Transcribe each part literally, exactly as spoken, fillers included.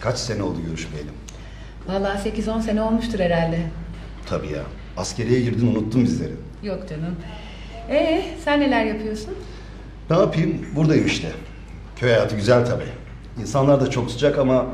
Kaç sene oldu görüşmeyelim? Vallahi sekiz on sene olmuştur herhalde. Tabii ya. Askeriye girdin, unuttun bizleri. Yok canım. Ee, sen neler yapıyorsun? Ne yapayım? Buradayım işte. Köy hayatı güzel tabii. İnsanlar da çok sıcak ama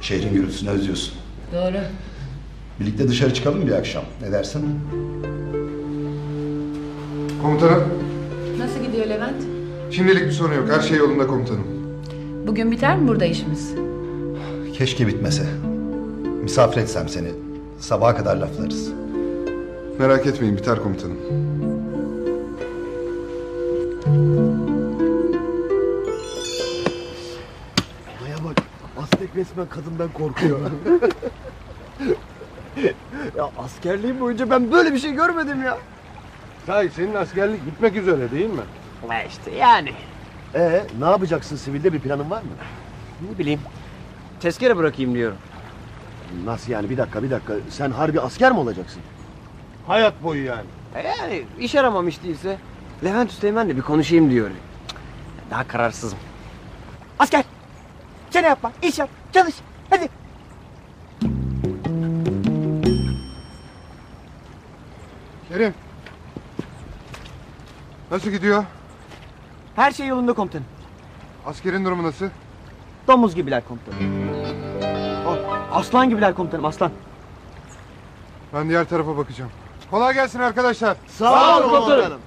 şehrin gürültüsünü özlüyorsun. Doğru. Birlikte dışarı çıkalım bir akşam. Ne dersin? Komutanım. Nasıl gidiyor Levent? Şimdilik bir sorun yok. Her şey yolunda komutanım. Bugün biter mi burada işimiz? Keşke bitmese. Misafir etsem seni. Sabaha kadar laflarız. Merak etmeyin, biter komutanım. Olaya bak. Astek resmen kadından korkuyor. Ya askerliğim boyunca ben böyle bir şey görmedim ya. Sahi senin askerlik bitmek üzere değil mi? Ama işte yani. Ee, ne yapacaksın sivilde, bir planın var mı? Ne bileyim. Tezkere bırakayım diyorum. Nasıl yani? Bir dakika bir dakika. Sen harbi asker mi olacaksın? Hayat boyu yani. Yani iş aramam hiç değilse. Levent Üsteğmen'le bir konuşayım diyor. Daha kararsızım. Asker! Sen yapma, iş yap, çalış, hadi! Kerim! Nasıl gidiyor? Her şey yolunda komutanım. Askerin durumu nasıl? Domuz gibiler komutanım. Aslan gibiler komutanım, aslan. Ben diğer tarafa bakacağım. Kolay gelsin arkadaşlar. Sağ, Sağ olun komutanım. komutanım.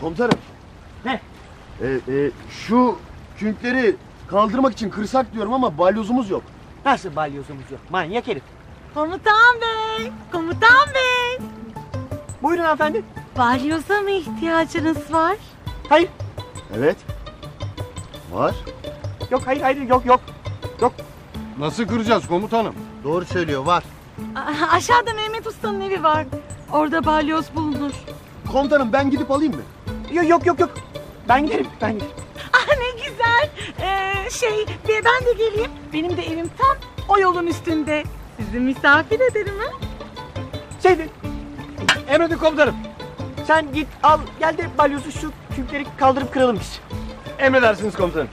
Komutanım. Ne? Ee, e, şu künkleri kaldırmak için kırsak diyorum ama balyozumuz yok. Nasıl balyozumuz yok? Manyak herif. Komutan bey, komutan bey. Buyurun hanımefendi. Balyoza mı ihtiyacınız var? Hayır. Evet. Var. Yok, hayır, hayır, yok, yok. Yok. Nasıl kıracağız komutanım? Doğru söylüyor, var. A- aşağıda Mehmet Usta'nın evi var. Orada balyoz bulunur. Komutanım ben gidip alayım mı? Yok yok yok. yok. Ben giderim, ben giderim. Ah ne güzel. Ee, şey, ben de geleyim. Benim de evim tam o yolun üstünde. Sizi misafir ederim ha. Şeydi, emredin komutanım. Sen git al, gel de balyozu şu küpleri kaldırıp kıralım biz. Emredersiniz komutanım.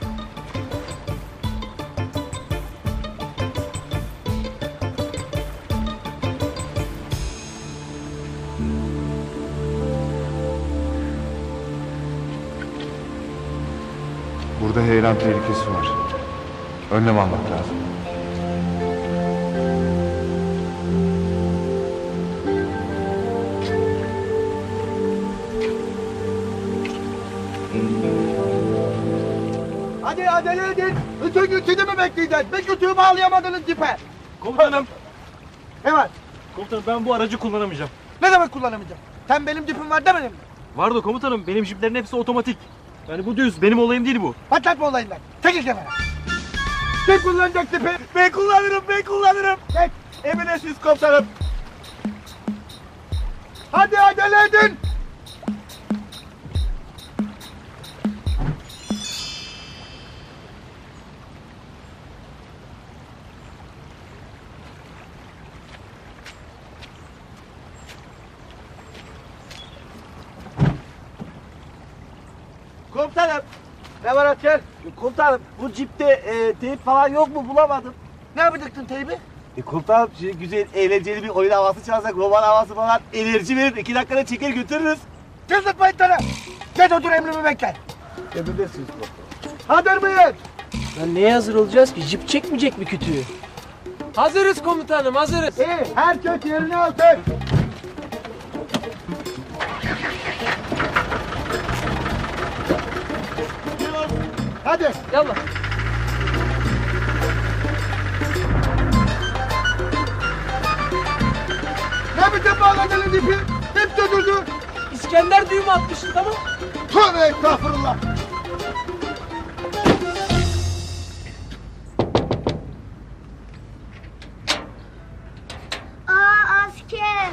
Burada heyelan tehlikesi var. Önlem almak lazım. Hadi acele edin. Bütün gün sizi mi bekleyeceğiz? Bir kütüğü bağlayamadınız cipe. Komutanım. Ne var? Komutanım ben bu aracı kullanamayacağım. Ne demek kullanamayacağım? Sen benim cipim var demedin mi? Vardı komutanım. Benim ciplerin hepsi otomatik. Yani bu düz, benim olayım değil bu. Patlatma olayından, çekil kenara. Kim kullanacak tipi? Ben kullanırım, ben kullanırım. Çek, emredersiniz komutanım. Hadi acele edin. Komutanım, ne var asker? Komutanım, bu cipte e, teyip falan yok mu? Bulamadım. Ne yapacaktın teybi? E, komutanım, şimdi güzel, eğlenceli bir oyun havası çalsak, roman havası falan, enerji verir, iki dakikada çeker götürürüz. Çıldırtmayın sana! Geç otur, emrimi bekler. Emredersiniz komutanım. Hazır mıyız? Ben neye hazır olacağız ki? Cip çekmeyecek mi kütüğü? Hazırız komutanım, hazırız. İyi, herkes yerine alsın. Hadi yallah. Ne biçim bağladın ipi? Hep dönüldü. İskender düğümü atmışsın tamam. Tövbe estağfurullah. Aa asker.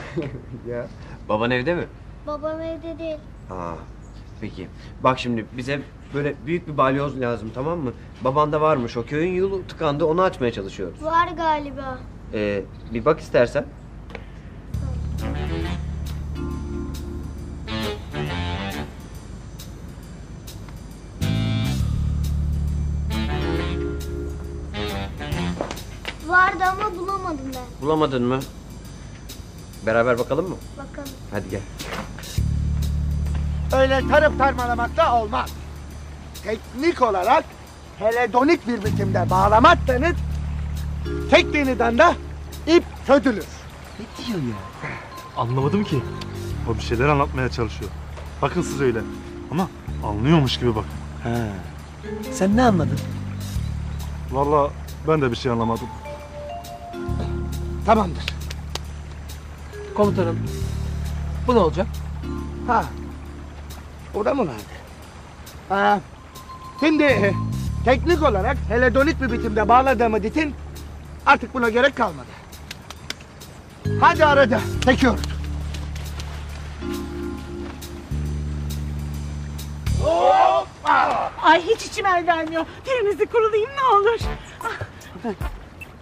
Ya baban evde mi? Babam evde değil. Aa. Peki. Bak şimdi bize böyle büyük bir balyoz lazım tamam mı? Baban da varmış, o köyün yolu tıkandı, onu açmaya çalışıyoruz. Var galiba. Ee, bir bak istersen. Vardı ama bulamadım ben. Bulamadın mı? Beraber bakalım mı? Bakalım. Hadi gel. Öyle tarıp tarmalamakla olmaz. Teknik olarak heledonik bir biçimde bağlamak denir. Tek deniden de ip çözülür. Ne diyor ya? Anlamadım ki. O bir şeyler anlatmaya çalışıyor. Bakın siz öyle. Ama anlıyormuş gibi bak. He. Sen ne anladın? Vallahi ben de bir şey anlamadım. Tamamdır. Komutanım, bu ne olacak? Ha, o da mı vardı? Ha, şimdi e, teknik olarak heledonik bir biçimde bağladığımız için artık buna gerek kalmadı. Hadi arada, çekiyoruz. Hoppa! Ay hiç içim el vermiyor. Birimizi kurulayım ne olur.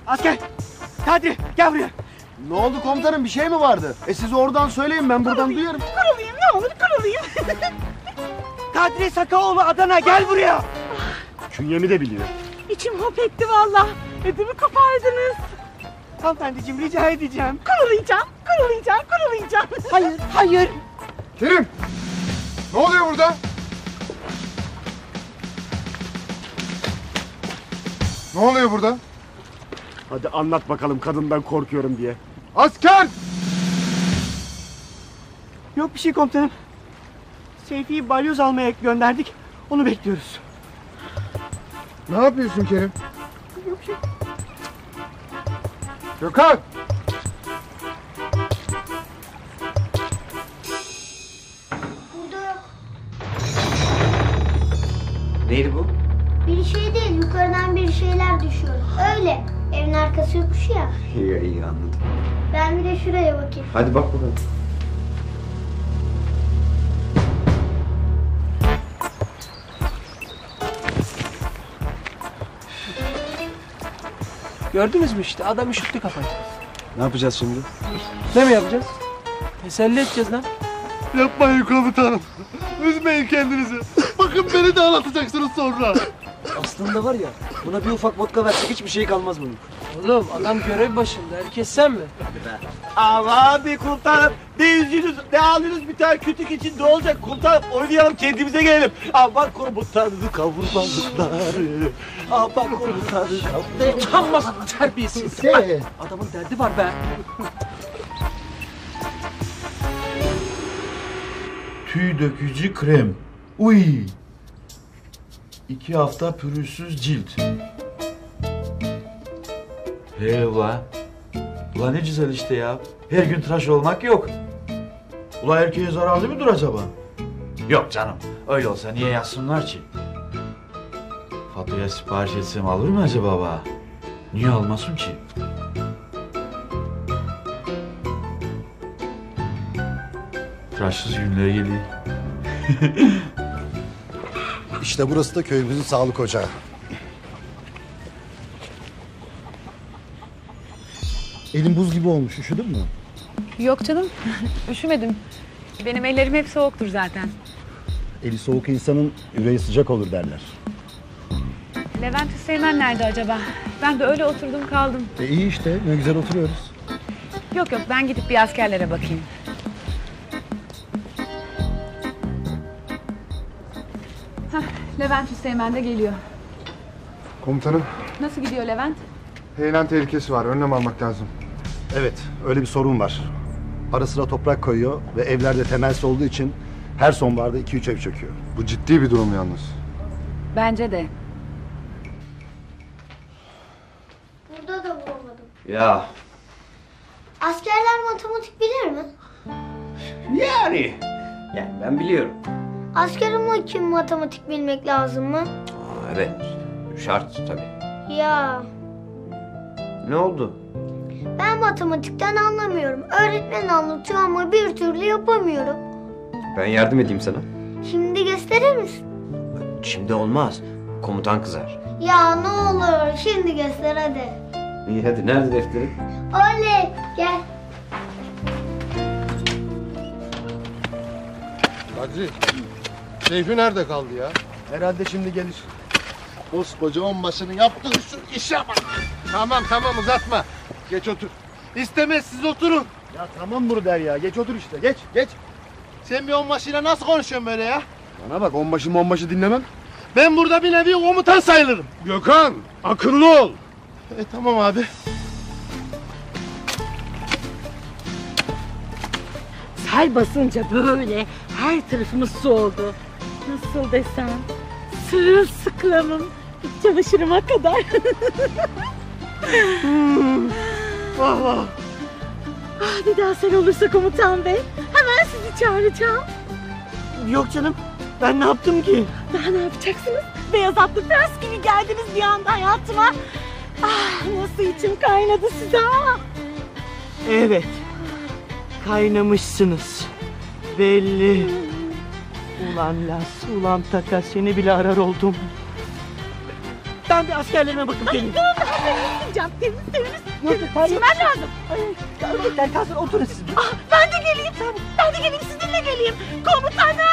Asker, hadi gel buraya. Ne oldu komutanım, bir şey mi vardı? E siz oradan söyleyin, ben buradan kurulayım, duyarım. Kurulayım ne olur, kurulayım. Kadri Sakoğlu Adana, gel buraya. Künyemi de biliyor. İçim hop etti valla. Ödümü kopardınız. Hanımefendiciğim rica edeceğim. Kurulayacağım, kurulayacağım, kurulayacağım. Hayır, hayır. Kerim, ne oluyor burada? Ne oluyor burada? Hadi anlat bakalım kadından korkuyorum diye. Asker! Yok bir şey komutanım. Seyfi'yi balyoz almaya gönderdik. Onu bekliyoruz. Ne yapıyorsun Kerim? Yok bir şey. Gökhan! Burada yok. Neydi bu? Bir şey değil. Yukarıdan bir şeyler düşüyor. Öyle. Evin arkası yokmuş ya. İyi iyi anladım. Ben bir de şuraya bakayım. Hadi bak bakalım. Gördünüz mü işte, adam üşüttü kafayı. Ne yapacağız şimdi? Ne mi yapacağız? Teselli edeceğiz lan. Yapmayın komutanım. Üzmeyin kendinizi. Bakın beni de ağlatacaksınız sonra. Aslında var ya, buna bir ufak vodka versek hiçbir şey kalmaz bunun. Oğlum adam görev başında, herkes sen mi? Aman bir komutanım, ne üzülüyorsunuz, ne ağlıyorsunuz bir tane kütük için, ne olacak komutanım? Oynayalım, kendimize gelelim. Aman komutanım kavurmalıkları, aman komutanım kavurmalıkları. Utanmasın terbiyesiz. Ay, adamın derdi var be. Tüy dökücü krem. Uy. İki hafta pürüzsüz cilt. He ula. Ula ne güzel işte ya. Her gün tıraş olmak yok. Ula erkeğe zararlı mıdır acaba? Yok canım. Öyle olsa niye yazsınlar ki? Faturaya sipariş etsem alır mı acaba baba? Niye almasın ki? Tıraşsız günler geliyor. İşte burası da köyümüzün sağlık ocağı. Elim buz gibi olmuş, üşüdün mü? Yok canım, üşümedim. Benim ellerim hep soğuktur zaten. Eli soğuk insanın yüreği sıcak olur derler. Levent Hüseymen nerede acaba? Ben de öyle oturdum kaldım. E iyi işte, ne güzel oturuyoruz. Yok yok, ben gidip bir askerlere bakayım. Levent Hüseymen de geliyor. Komutanım. Nasıl gidiyor Levent? Heyelan tehlikesi var. Önlem almak lazım. Evet. Öyle bir sorun var. Ara sıra toprak koyuyor ve evlerde temelsiz olduğu için her sonbaharda iki üç ev çöküyor. Bu ciddi bir durum yalnız. Bence de. Burada da bulamadım. Ya. Askerler matematik bilir mi? Yani. Yani ben biliyorum. Asker olmak için matematik bilmek lazım mı? Aa, evet, şart tabii. Ya. Ne oldu? Ben matematikten anlamıyorum. Öğretmen anlatıyor ama bir türlü yapamıyorum. Ben yardım edeyim sana. Şimdi gösterir misin? Şimdi olmaz. Komutan kızar. Ya ne olur şimdi göster hadi. İyi hadi, nerede defterin? Oley gel. Kadri. Seyfi nerede kaldı ya? Herhalde şimdi gelir. Koskoca onbaşının yaptığı şu işe bak. Tamam tamam uzatma. Geç otur. İstemez siz oturun. Ya tamam burada ya. Geç otur işte. Geç geç. Sen bir onbaşıyla nasıl konuşuyorsun böyle ya? Bana bak onbaşı monbaşı dinlemem. Ben burada bir nevi komutan sayılırım. Gökhan akıllı ol. E tamam abi. Sel basınca böyle her tarafımız su oldu. Nasıl desem sırılsıklamım. İç çamaşırıma kadar. hmm. Vah vah. Ah, bir daha sen olursa komutan bey hemen sizi çağıracağım. Yok canım. Ben ne yaptım ki? Daha ne yapacaksınız? Beyaz atlı prens gibi geldiniz bir anda hayatıma. Ah nasıl içim kaynadı size ha? Evet. Kaynamışsınız. Belli. Ulan las, ulan takas seni bile arar oldum. Ben bir askerlerime bakıp geleyim. Dur, temizleyeceğim, temizle, temizle. Çimen lazım. Ay, kalsın, oturun siz. Ah, ben de geleyim, ben de geleyim, sizinle geleyim. Komutanım.